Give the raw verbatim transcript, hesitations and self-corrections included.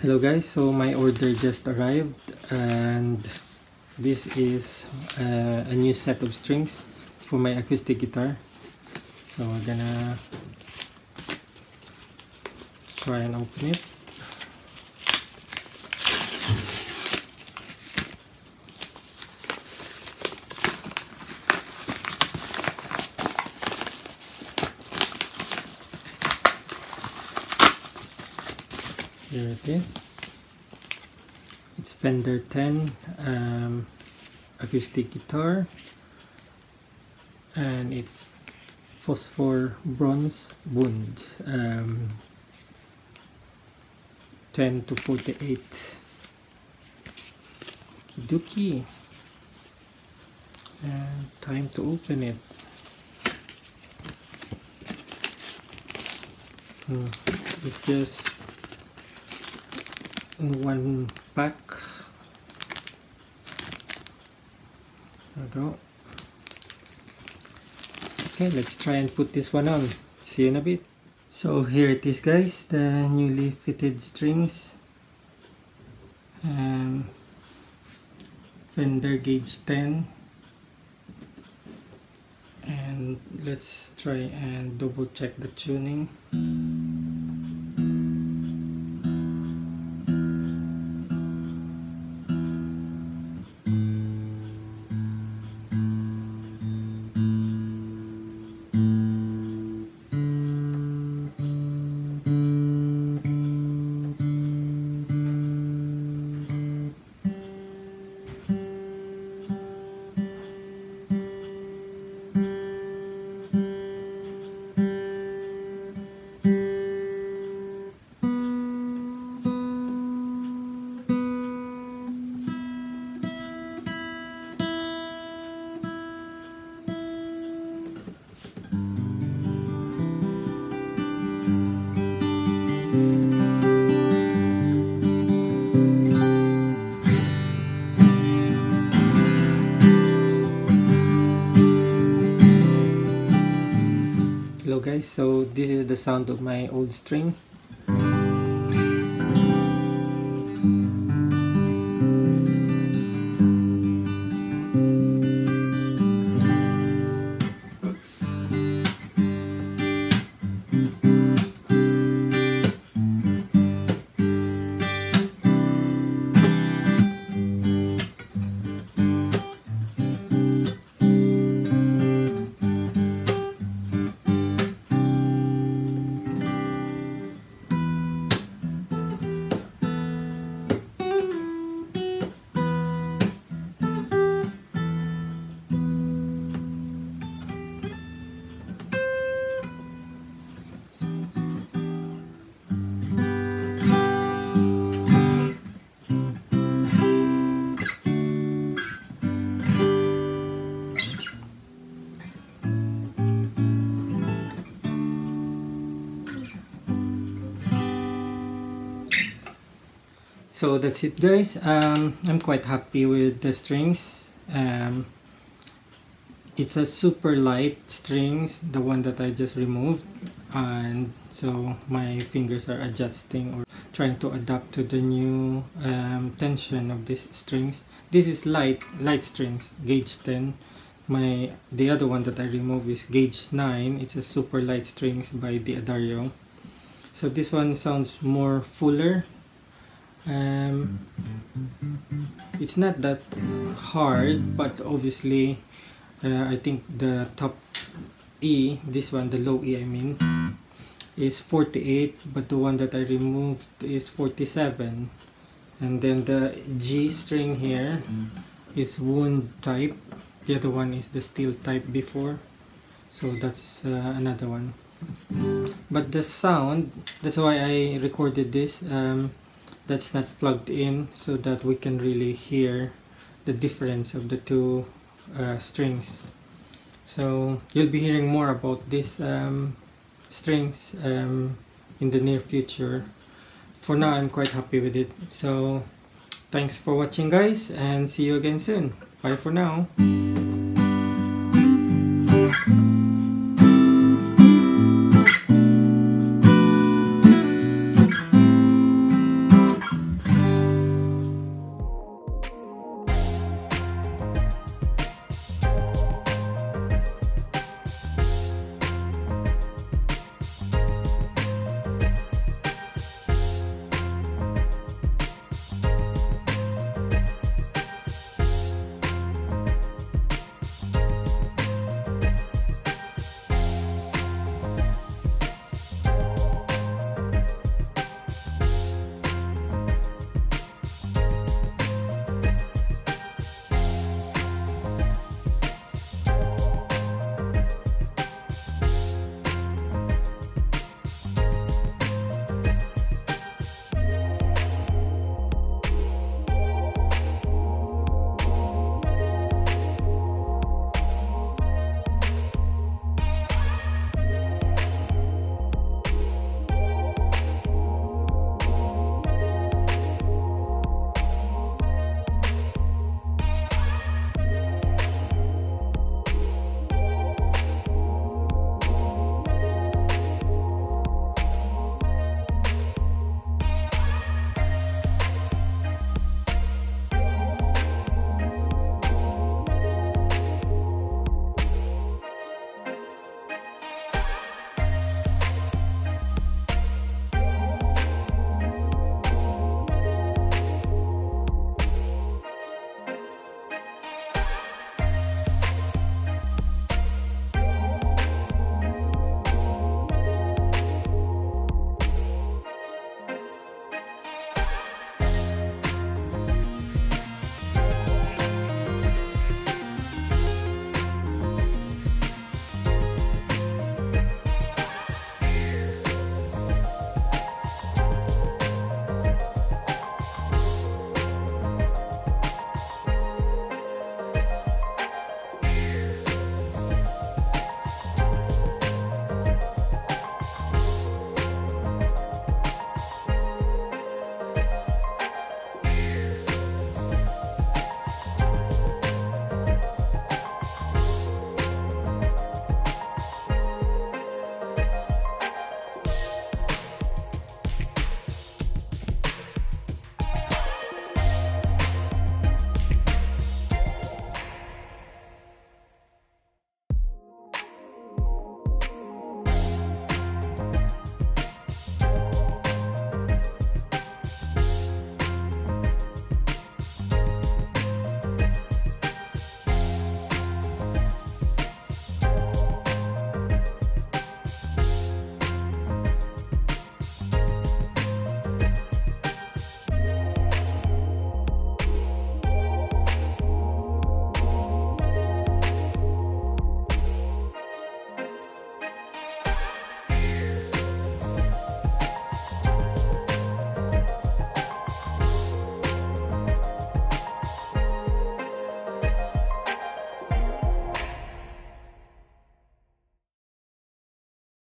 Hello guys, so my order just arrived and this is uh, a new set of strings for my acoustic guitar. So I'm gonna try and open it. Here it is. It's Fender ten um, acoustic guitar, and it's Phosphor Bronze wood, um, ten to forty-eight. Okie dokie, and time to open it. Hmm. It's just in one pack. There we go. Okay, let's try and put this one on. See you in a bit. So here it is guys, the newly fitted strings. Um, Fender gauge ten. And let's try and double check the tuning. Hello guys, so this is the sound of my old string. So that's it guys, um, I'm quite happy with the strings. Um, it's a super light strings, the one that I just removed, and so my fingers are adjusting or trying to adapt to the new um, tension of these strings. This is light light strings, gauge ten. My the other one that I removed is gauge nine. It's a super light strings by D'Addario. So this one sounds more fuller. Um, it's not that hard, but obviously uh, I think the top E, this one, the low E I mean, is forty-eight, but the one that I removed is forty-seven. And then the G string here is wound type, the other one is the steel type before, so that's uh, another one. But the sound, that's why I recorded this, um, that's not plugged in, so that we can really hear the difference of the two uh, strings. So you'll be hearing more about these um, strings um, in the near future. For now I'm quite happy with it. So thanks for watching guys, and see you again soon. Bye for now.